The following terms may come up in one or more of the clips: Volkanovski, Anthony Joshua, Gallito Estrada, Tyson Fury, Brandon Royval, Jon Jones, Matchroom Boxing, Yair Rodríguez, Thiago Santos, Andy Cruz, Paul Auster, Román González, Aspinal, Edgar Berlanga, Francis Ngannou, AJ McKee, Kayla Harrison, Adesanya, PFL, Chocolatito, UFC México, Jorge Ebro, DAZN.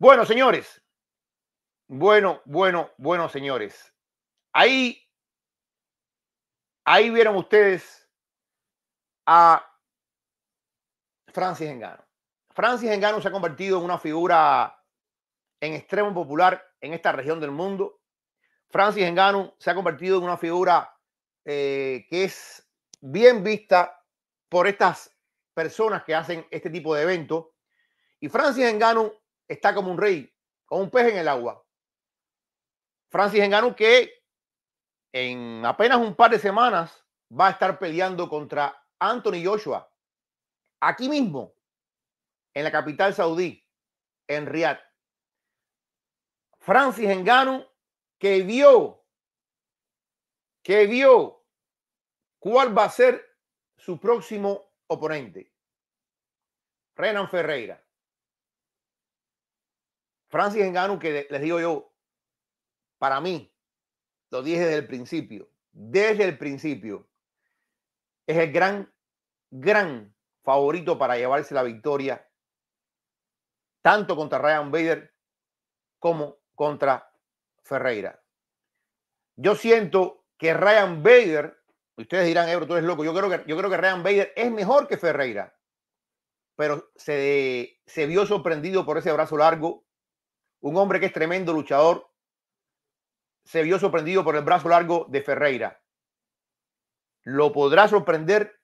Bueno, señores. Bueno, señores. Ahí vieron ustedes a Francis Ngannou. Francis Ngannou se ha convertido en una figura en extremo popular en esta región del mundo. Francis Ngannou se ha convertido en una figura que es bien vista por estas personas que hacen este tipo de eventos. Y Francis Ngannou está como un rey, como un pez en el agua. Francis Ngannou, que en apenas un par de semanas va a estar peleando contra Anthony Joshua aquí mismo, en la capital saudí, en Riad. Francis Ngannou, que vio cuál va a ser su próximo oponente, Renan Ferreira. Francis Ngannou, que les digo yo, para mí, lo dije desde el principio, es el gran favorito para llevarse la victoria, tanto contra Ryan Bader como contra Ferreira. Yo siento que Ryan Bader, ustedes dirán, Ebro, tú eres loco, yo creo que Ryan Bader es mejor que Ferreira, pero se vio sorprendido por ese brazo largo. Un hombre que es tremendo luchador se vio sorprendido por el brazo largo de Ferreira. ¿Lo podrá sorprender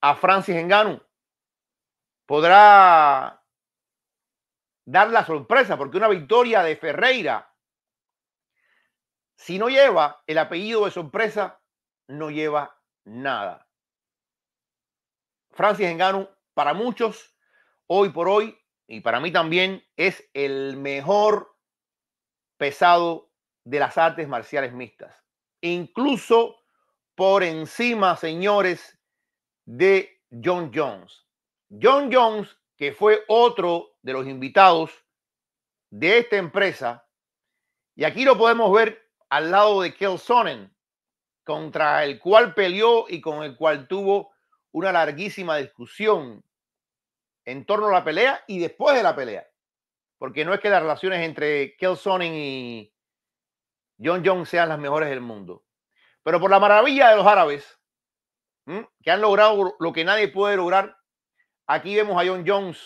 a Francis Ngannou? ¿Podrá dar la sorpresa? Porque una victoria de Ferreira, si no lleva el apellido de sorpresa, no lleva nada. Francis Ngannou, para muchos, hoy por hoy, y para mí también, es el mejor pesado de las artes marciales mixtas. Incluso por encima, señores, de Jon Jones. Jon Jones, que fue otro de los invitados de esta empresa. Y aquí lo podemos ver al lado de Chael Sonnen, contra el cual peleó y con el cual tuvo una larguísima discusión en torno a la pelea y después de la pelea. Porque no es que las relaciones entre Chael Sonnen y Jon Jones sean las mejores del mundo. Pero por la maravilla de los árabes, que han logrado lo que nadie puede lograr, aquí vemos a Jon Jones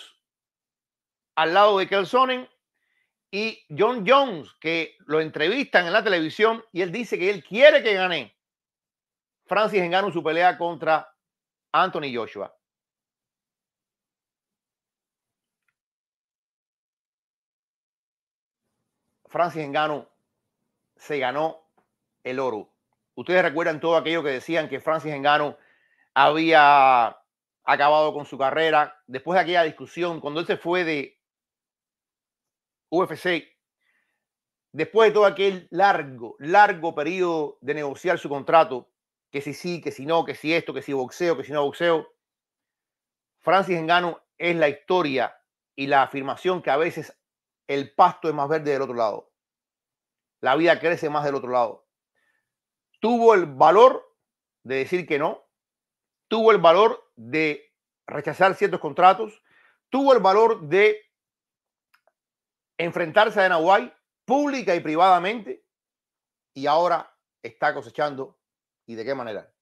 al lado de Chael Sonnen, y Jon Jones, que lo entrevistan en la televisión, y él dice que él quiere que gane Francis Ngannou su pelea contra Anthony Joshua. Francis Ngannou se ganó el oro. Ustedes recuerdan todo aquello que decían que Francis Ngannou había acabado con su carrera después de aquella discusión cuando él se fue de UFC. Después de todo aquel largo periodo de negociar su contrato, que si sí, que si no, que si esto, que si boxeo, que si no boxeo. Francis Ngannou es la historia y la afirmación que a veces el pasto es más verde del otro lado. La vida crece más del otro lado. Tuvo el valor de decir que no. Tuvo el valor de rechazar ciertos contratos. Tuvo el valor de enfrentarse a Dana White pública y privadamente. Y ahora está cosechando. ¿Y de qué manera?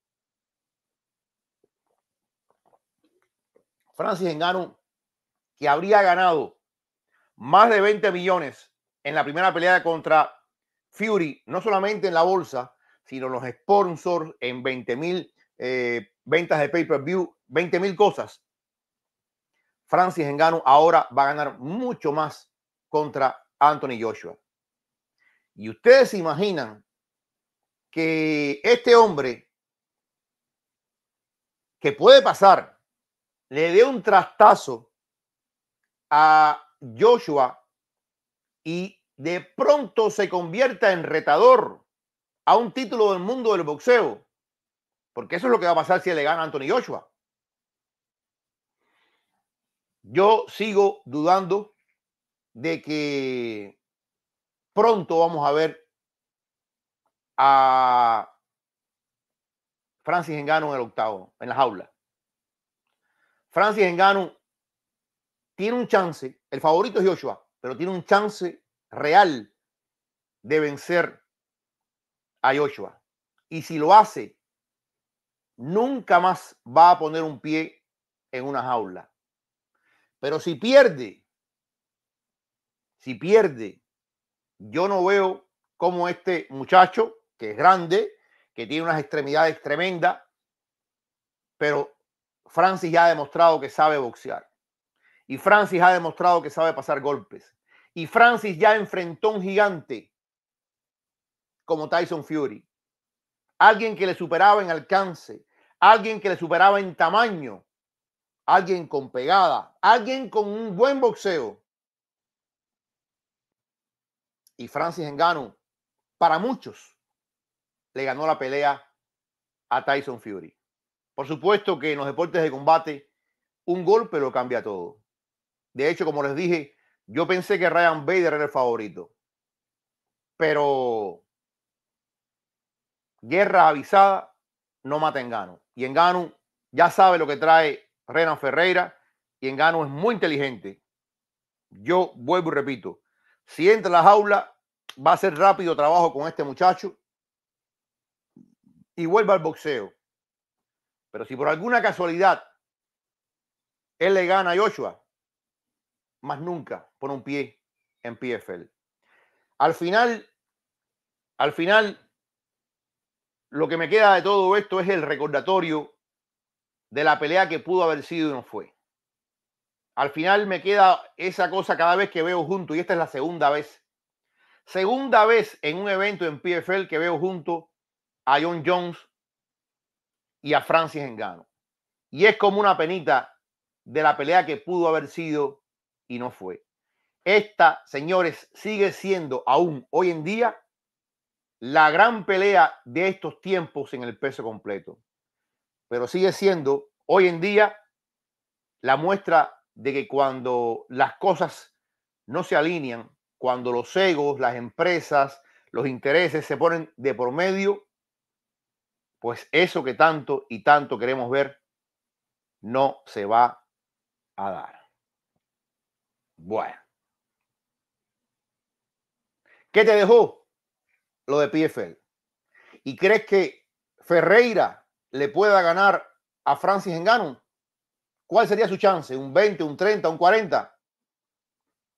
Francis Ngannou, que habría ganado más de 20 millones en la primera pelea contra Fury, no solamente en la bolsa, sino los sponsors, en 20,000 ventas de pay-per-view, 20,000 cosas. Francis Ngannou ahora va a ganar mucho más contra Anthony Joshua. Y ustedes se imaginan que este hombre, que puede pasar, le dé un trastazo a Joshua y de pronto se convierta en retador a un título del mundo del boxeo, porque eso es lo que va a pasar si le gana a Anthony Joshua. Yo sigo dudando de que pronto vamos a ver a Francis Ngannou en el octavo, en la jaula. Francis Ngannou tiene un chance. El favorito es Joshua, pero tiene un chance real de vencer a Joshua. Y si lo hace, nunca más va a poner un pie en una jaula. Pero si pierde, yo no veo cómo este muchacho, que es grande, que tiene unas extremidades tremendas, pero Francis ya ha demostrado que sabe boxear. Y Francis ha demostrado que sabe pasar golpes. Y Francis ya enfrentó un gigante como Tyson Fury. Alguien que le superaba en alcance. Alguien que le superaba en tamaño. Alguien con pegada. Alguien con un buen boxeo. Y Francis Ngannou, para muchos, le ganó la pelea a Tyson Fury. Por supuesto que en los deportes de combate un golpe lo cambia todo. De hecho, como les dije, yo pensé que Ryan Bader era el favorito. Pero guerra avisada no mata a Ngannou. Y Ngannou ya sabe lo que trae Renan Ferreira. Y Ngannou es muy inteligente. Yo vuelvo y repito. Si entra a la jaula, va a ser rápido trabajo con este muchacho. Y vuelve al boxeo. Pero si por alguna casualidad él le gana a Joshua, más nunca pone un pie en PFL. Al final, lo que me queda de todo esto es el recordatorio de la pelea que pudo haber sido y no fue. Al final me queda esa cosa cada vez que veo junto, y esta es la segunda vez. Segunda vez en un evento en PFL que veo junto a Jon Jones y a Francis Ngannou. Y es como una penita de la pelea que pudo haber sido y no fue. Esta, señores, sigue siendo aún hoy en día la gran pelea de estos tiempos en el peso completo. Pero sigue siendo hoy en día la muestra de que cuando las cosas no se alinean, cuando los egos, las empresas, los intereses se ponen de por medio, pues eso que tanto y tanto queremos ver no se va a dar. Bueno, ¿qué te dejó lo de PFL? ¿Y crees que Ferreira le pueda ganar a Francis Ngannou? ¿Cuál sería su chance? ¿Un 20, un 30, un 40?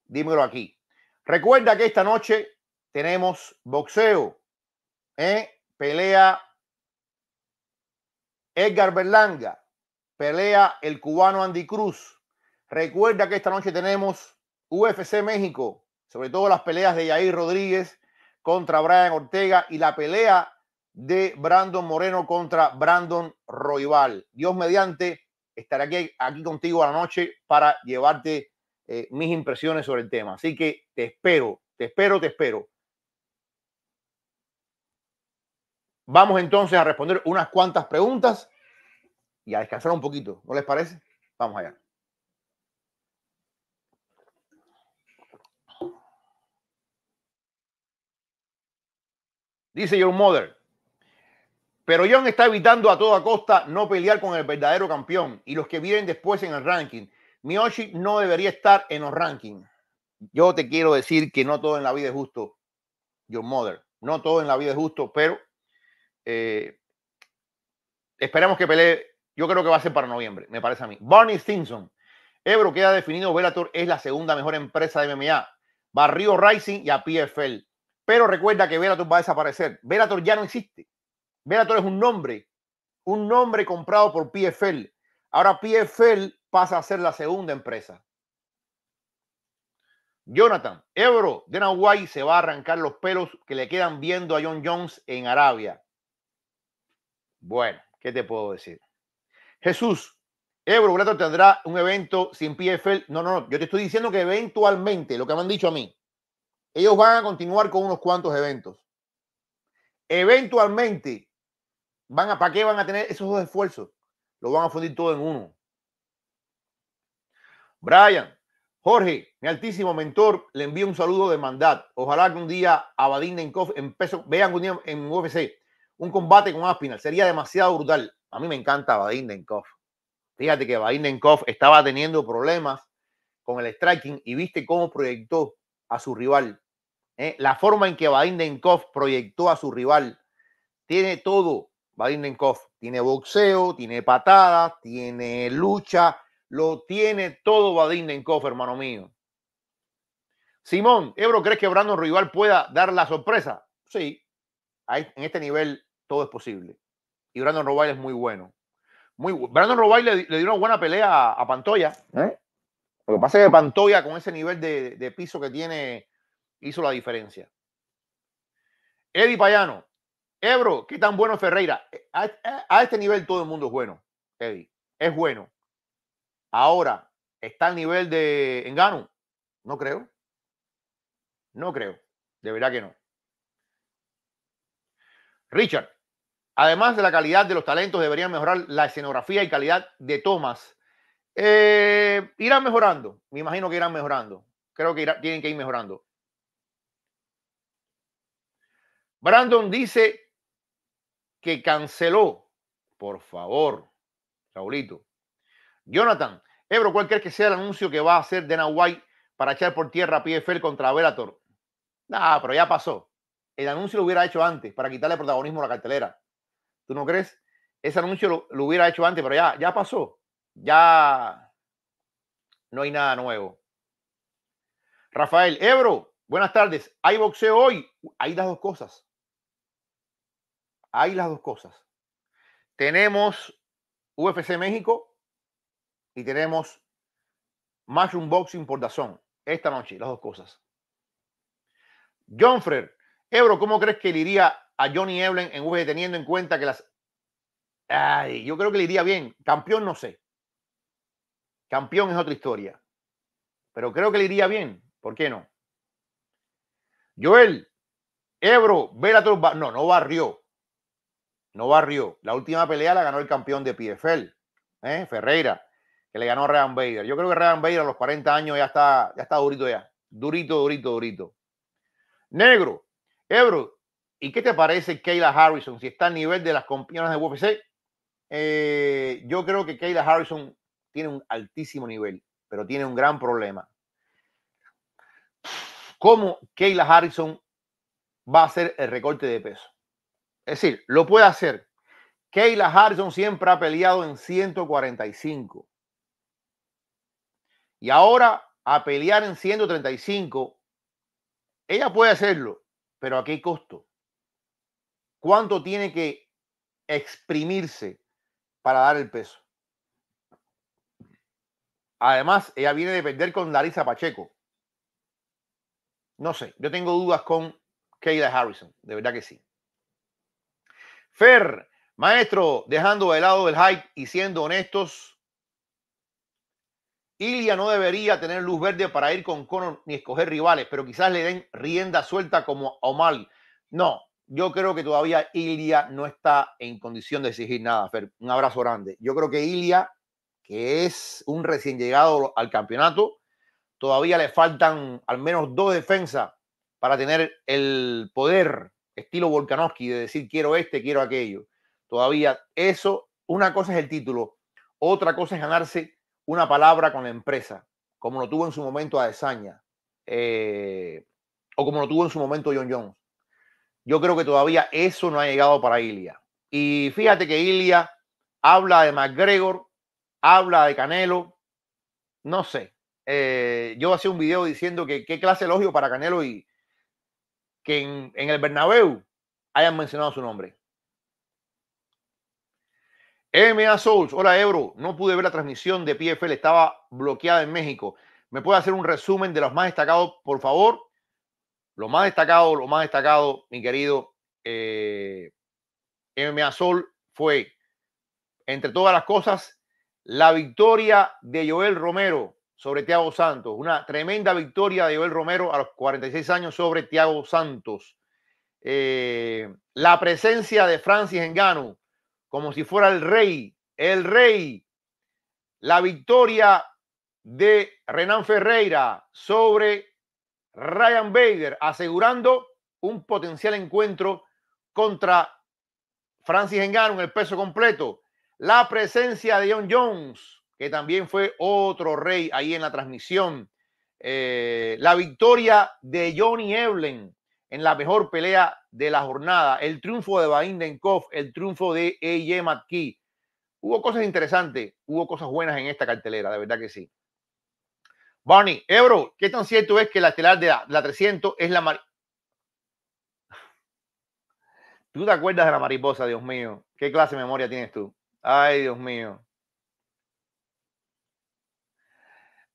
Dímelo aquí. Recuerda que esta noche tenemos boxeo, pelea Edgar Berlanga, pelea el cubano Andy Cruz. Recuerda que esta noche tenemos UFC México, sobre todo las peleas de Yair Rodríguez contra Brian Ortega y la pelea de Brandon Moreno contra Brandon Royval. Dios mediante, estaré aquí contigo a la noche para llevarte mis impresiones sobre el tema. Así que te espero. Vamos entonces a responder unas cuantas preguntas y a descansar un poquito. ¿No les parece? Vamos allá. Dice Your Mother, pero Jon está evitando a toda costa no pelear con el verdadero campeón y los que vienen después en el ranking. Miyoshi no debería estar en los rankings. Yo te quiero decir que no todo en la vida es justo, Your Mother. No todo en la vida es justo, pero esperemos que pelee. Yo creo que va a ser para noviembre, me parece a mí. Barney Stinson, Ebro, queda definido. Bellator es la segunda mejor empresa de MMA. Barrio Rising y a PFL. Pero recuerda que Bellator va a desaparecer. Bellator ya no existe. Bellator es un nombre comprado por PFL. Ahora PFL pasa a ser la segunda empresa. Jonathan, Ebro, Dana White se va a arrancar los pelos que le quedan viendo a Jon Jones en Arabia. Bueno, ¿qué te puedo decir? Jesús, Ebro, Bellator tendrá un evento sin PFL. No, yo te estoy diciendo que eventualmente, lo que me han dicho a mí, ellos van a continuar con unos cuantos eventos. Eventualmente, ¿para qué van a tener esos dos esfuerzos? Lo van a fundir todo en uno. Brian, Jorge, mi altísimo mentor, le envío un saludo de mandat. Ojalá que un día Abadin Denkov vean un día en UFC un combate con Aspinal. Sería demasiado brutal. A mí me encanta Abadin Denkov. Fíjate que Abadin Denkov estaba teniendo problemas con el striking y viste cómo proyectó a su rival. La forma en que Vadim Denkov proyectó a su rival. Tiene todo Vadim Denkov. Tiene boxeo, tiene patadas, tiene lucha. Lo tiene todo Vadim Denkov, hermano mío. Simón, Ebro, ¿crees que Brandon Royval pueda dar la sorpresa? Sí. En este nivel todo es posible. Y Brandon Royval es muy bueno. Brandon Royval le dio una buena pelea a Pantoja. Lo que pasa es que Pantoja, con ese nivel de piso que tiene, hizo la diferencia. Eddie Payano. Ebro, ¿qué tan bueno es Ferreira? A este nivel todo el mundo es bueno, Eddie. Es bueno. Ahora, ¿está al nivel de Ngannou? No creo. No creo. De verdad que no. Richard, además de la calidad de los talentos, deberían mejorar la escenografía y calidad de tomas. Irán mejorando. Me imagino que irán mejorando. Creo que tienen que ir mejorando. Brandon dice que canceló. Por favor, Raulito. Jonathan, Ebro, ¿cuál crees que sea el anuncio que va a hacer Dana White para echar por tierra a PFL contra Bellator? Nah, pero ya pasó. El anuncio lo hubiera hecho antes para quitarle protagonismo a la cartelera. ¿Tú no crees? Ese anuncio lo hubiera hecho antes, pero ya pasó. Ya no hay nada nuevo. Rafael, Ebro, buenas tardes. ¿Hay boxeo hoy? Hay las dos cosas. Hay las dos cosas. Tenemos UFC México y tenemos Matchroom Boxing por DAZN. Esta noche, las dos cosas. John Fred, Ebro, ¿cómo crees que le iría a Johnny Eblen en UFC teniendo en cuenta que las... yo creo que le iría bien. Campeón no sé. Campeón es otra historia. Pero creo que le iría bien. ¿Por qué no? Joel, Ebro, Bellator... No barrió. No barrió. La última pelea la ganó el campeón de PFL, Ferreira, que le ganó a Ryan Bader. Yo creo que Ryan Bader a los 40 años ya está durito ya. Durito, durito, durito. Negro, Ebro, ¿y qué te parece Kayla Harrison? Si está al nivel de las campeonas de UFC, yo creo que Kayla Harrison tiene un altísimo nivel, pero tiene un gran problema. ¿Cómo Kayla Harrison va a hacer el recorte de peso? Es decir, lo puede hacer. Kayla Harrison siempre ha peleado en 145. Y ahora a pelear en 135, ella puede hacerlo, pero ¿a qué costo? ¿Cuánto tiene que exprimirse para dar el peso? Además, ella viene de perder con Larisa Pacheco. No sé, yo tengo dudas con Kayla Harrison, de verdad que sí. Fer, maestro, dejando de lado el hype y siendo honestos, Ilia no debería tener luz verde para ir con Conor ni escoger rivales, pero quizás le den rienda suelta como a O'Malley. No, yo creo que todavía Ilia no está en condición de exigir nada, Fer. Un abrazo grande. Yo creo que Ilia, que es un recién llegado al campeonato, todavía le faltan al menos 2 defensas para tener el poder estilo Volkanovski de decir quiero este, quiero aquello. Todavía eso, una cosa es el título, otra cosa es ganarse una palabra con la empresa, como lo tuvo en su momento Adesanya o como lo tuvo en su momento Jon Jones. Yo creo que todavía eso no ha llegado para Ilia. Y fíjate que Ilia habla de McGregor, habla de Canelo, no sé. Yo hacía un video diciendo que qué clase de elogio para Canelo y que en el Bernabéu hayan mencionado su nombre. M.A. Souls, hola Ebro, no pude ver la transmisión de PFL, estaba bloqueada en México. ¿Me puede hacer un resumen de los más destacados, por favor? Lo más destacado, mi querido M.A. Souls, fue, entre todas las cosas, la victoria de Joel Romero sobre Thiago Santos. Una tremenda victoria de Joel Romero a los 46 años sobre Thiago Santos. La presencia de Francis Ngannou como si fuera el rey. El rey. La victoria de Renan Ferreira sobre Ryan Bader, asegurando un potencial encuentro contra Francis Ngannou en el peso completo. La presencia de Jon Jones, que también fue otro rey ahí en la transmisión. la victoria de Johnny Eblen en la mejor pelea de la jornada, el triunfo de Vadim Denkov, el triunfo de AJ McKee. Hubo cosas interesantes, hubo cosas buenas en esta cartelera, de verdad que sí. Barney, Ebro, ¿qué tan cierto es que la estelar de la 300 es la mariposa? ¿Tú te acuerdas de la mariposa, Dios mío? ¿Qué clase de memoria tienes tú? Ay, Dios mío.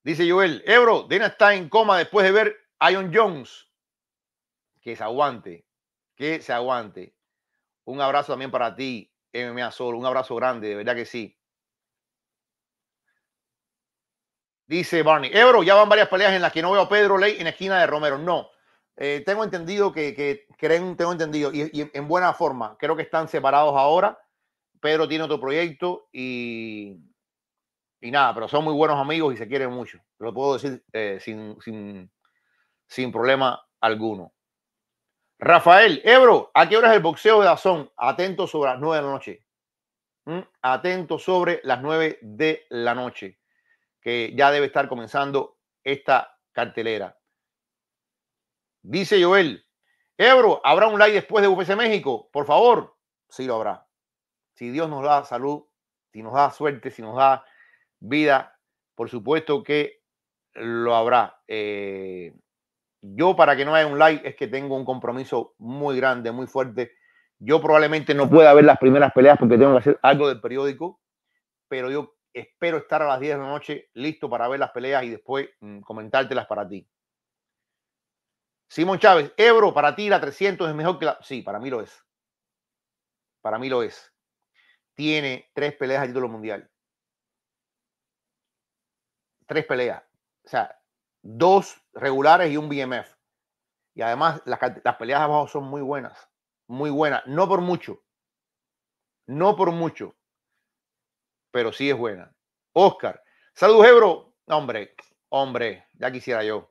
Dice Joel, Ebro, Dana está en coma después de ver a Jon Jones. Que se aguante, que se aguante. Un abrazo también para ti, MMA Solo, un abrazo grande, de verdad que sí. Dice Barney, Ebro, ya van varias peleas en las que no veo a Pedro Ley en la esquina de Romero. No, tengo entendido que en buena forma, creo que están separados ahora. Pedro tiene otro proyecto y nada, pero son muy buenos amigos y se quieren mucho. Lo puedo decir sin problema alguno. Rafael, Ebro, ¿a qué hora es el boxeo de Dazón? Atento sobre las 9 de la noche. Atento sobre las 9 de la noche. Que ya debe estar comenzando esta cartelera. Dice Joel, Ebro, ¿habrá un like después de UFC México? Por favor, sí lo habrá. Si Dios nos da salud, si nos da suerte, si nos da vida, por supuesto que lo habrá. Yo, para que no haya un like, es que tengo un compromiso muy grande, muy fuerte. Yo probablemente no pueda ver las primeras peleas porque tengo que hacer algo del periódico, pero yo espero estar a las 10 de la noche listo para ver las peleas y después comentártelas para ti. Simón Chávez, Ebro, para ti la 300 es mejor que la... Sí, para mí lo es. Para mí lo es. Tiene 3 peleas a título mundial. 3 peleas. O sea, 2 regulares y un BMF. Y además las peleas de abajo son muy buenas. Muy buenas. No por mucho. No por mucho. Pero sí es buena. Oscar, saludos, Ebro. Hombre, hombre, ya quisiera yo.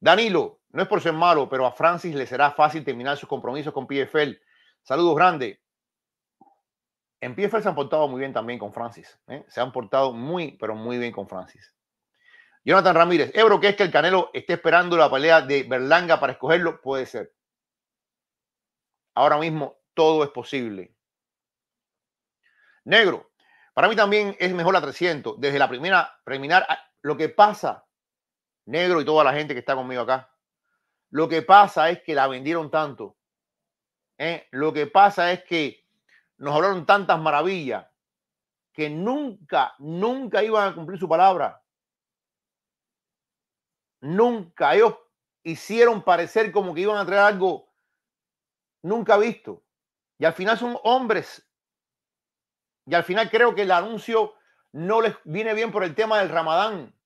Danilo, no es por ser malo, pero a Francis le será fácil terminar sus compromisos con PFL. Saludos, grande. En PFL se han portado muy bien también con Francis. Se han portado muy, pero muy bien con Francis. Jonathan Ramírez, Ebro, ¿qué es que el Canelo esté esperando la pelea de Berlanga para escogerlo? Puede ser. Ahora mismo todo es posible. Negro, para mí también es mejor la 300. Desde la primera preliminar, lo que pasa, Negro y toda la gente que está conmigo acá, lo que pasa es que la vendieron tanto. Lo que pasa es que nos hablaron tantas maravillas que nunca, nunca iban a cumplir su palabra. Nunca. Ellos hicieron parecer como que iban a traer algo nunca visto. Y al final son hombres. Y al final creo que el anuncio no les viene bien por el tema del Ramadán.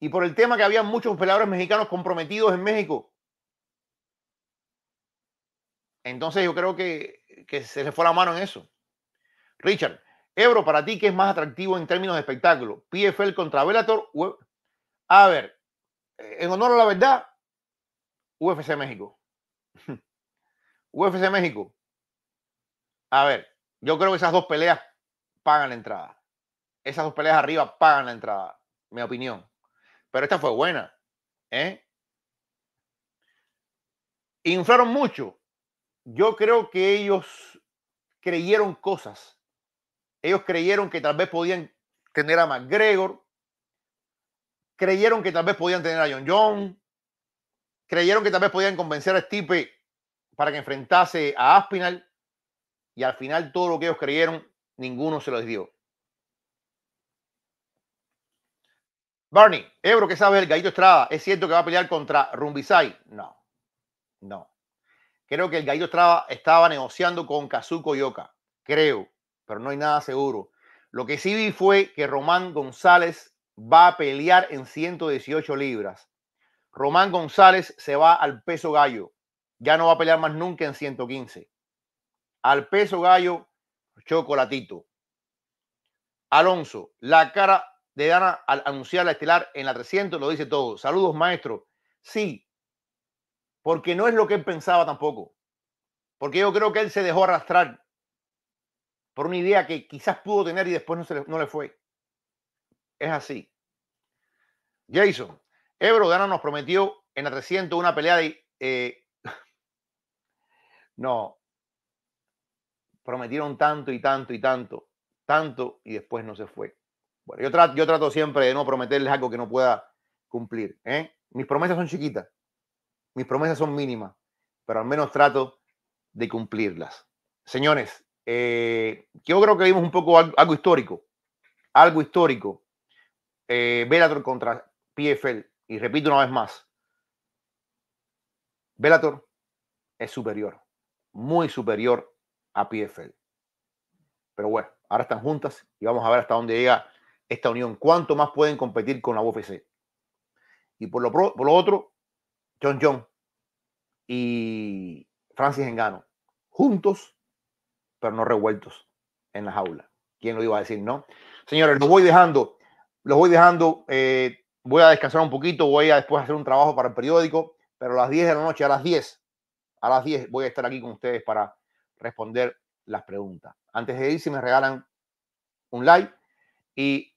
Y por el tema que había muchos peleadores mexicanos comprometidos en México. Entonces yo creo que se les fue la mano en eso. Richard, Ebro, ¿para ti qué es más atractivo en términos de espectáculo? PFL contra Bellator. A ver, en honor a la verdad, UFC México. UFC México. A ver. Yo creo que esas dos peleas pagan la entrada. Esas dos peleas arriba pagan la entrada, mi opinión. Pero esta fue buena. Inflaron mucho. Yo creo que ellos creyeron cosas. Ellos creyeron que tal vez podían tener a McGregor. Creyeron que tal vez podían tener a Jon Jones. Creyeron que tal vez podían convencer a Stipe para que enfrentase a Aspinal. Y al final todo lo que ellos creyeron, ninguno se los dio. Barney, Ebro, ¿qué sabes del Gallito Estrada? ¿Es cierto que va a pelear contra Rumbisai? No, no. Creo que el Gallito Estrada estaba negociando con Kazuko Yoka. Creo, pero no hay nada seguro. Lo que sí vi fue que Román González va a pelear en 118 libras. Román González se va al peso gallo. Ya no va a pelear más nunca en 115. Al peso gallo, chocolatito. Alonso, la cara de Dana al anunciar la estelar en la 300 lo dice todo. Saludos, maestro. Sí, porque no es lo que él pensaba tampoco. Porque yo creo que él se dejó arrastrar por una idea que quizás pudo tener y después no le fue. Es así. Jason, Ebro, Dana nos prometió en la 300 una pelea de... No, prometieron tanto y tanto y tanto, y después no se fue. Bueno, yo trato siempre de no prometerles algo que no pueda cumplir, ¿eh? Mis promesas son chiquitas, mis promesas son mínimas, pero al menos trato de cumplirlas. Señores, yo creo que vimos un poco algo histórico, Bellator contra PFL, y repito una vez más, Bellator es superior, muy superior a PFL. Pero bueno, ahora están juntas y vamos a ver hasta dónde llega esta unión, cuánto más pueden competir con la UFC. Y por lo otro, Jon Jones y Francis Ngannou, juntos, pero no revueltos en la jaula. ¿Quién lo iba a decir, no? Señores, los voy dejando, voy a descansar un poquito, voy a después hacer un trabajo para el periódico, pero a las 10 de la noche, a las 10 voy a estar aquí con ustedes para responder las preguntas. Antes de ir, si me regalan un like, y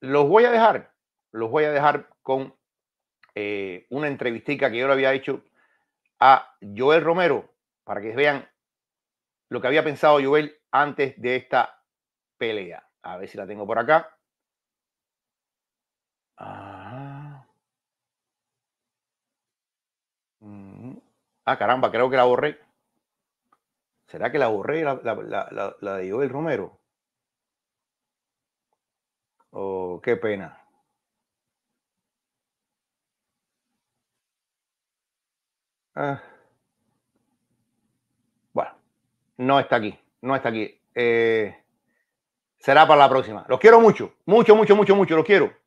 los voy a dejar con una entrevistica que yo le había hecho a Joel Romero, para que vean lo que había pensado Joel antes de esta pelea. A ver si la tengo por acá. Ah, caramba, creo que la borré. ¿Será que la borré la de Joel Romero? Oh, qué pena. Ah. Bueno, no está aquí, será para la próxima. Los quiero mucho, mucho, mucho, mucho, mucho, los quiero.